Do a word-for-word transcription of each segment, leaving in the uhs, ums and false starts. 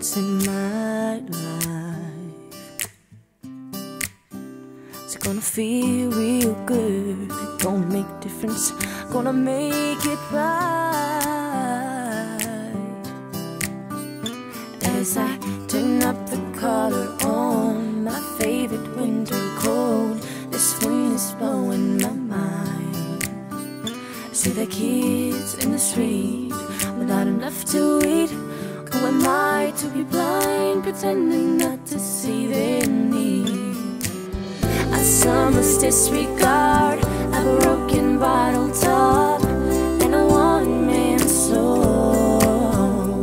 once in my life. It's gonna feel real good. Gonna make difference. Gonna make it right. As I turn up the collar on my favorite winter coat, this wind is blowing my mind. I see the kids in the street, but not enough to eat. Who am I to be blind, pretending not to see their need? I saw this disregard, a broken bottle top, and a one-man soul.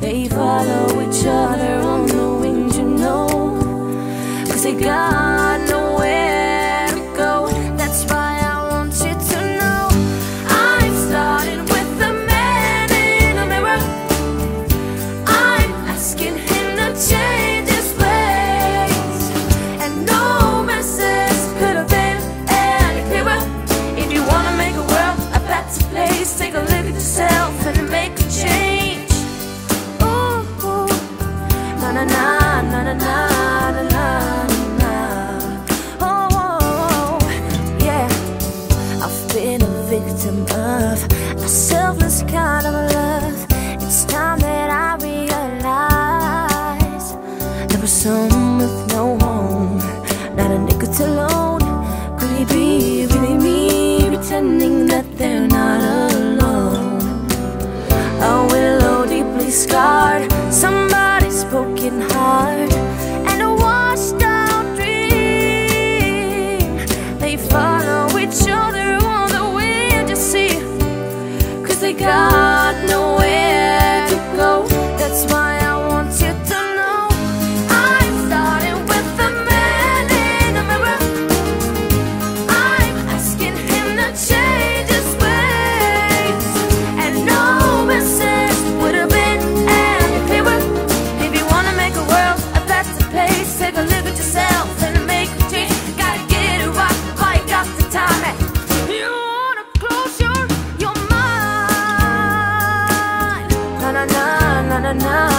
They follow each other on the wind, you know, 'cause they got nowhere to go. That's why I want you to know. I started with a man in a mirror. I'm asking him to change his ways, and no message could have been any clearer. If you wanna make a world a better place, take a look at yourself and make a change. Ooh, ooh. Na na na na na na na na. Oh, oh, oh, yeah. I've been a victim of a selfless kind of love. It's time that I realize there was some with no home, not a nickel to loan. Could it be really me, pretending that they're not alone? A willow deeply scarred, somebody's broken heart, and a washed out dream. They follow each other on the wind, you see, 'cause they got nowhere to go. That's why I want you to know. I'm starting with a man in a mirror. I'm asking him to change his ways, and no message would have been any clearer. If you wanna make a world a better place, take a look at yourself and make a change. Gotta get it right, while you got the time. And you wanna close your your mind. Na na na na na na.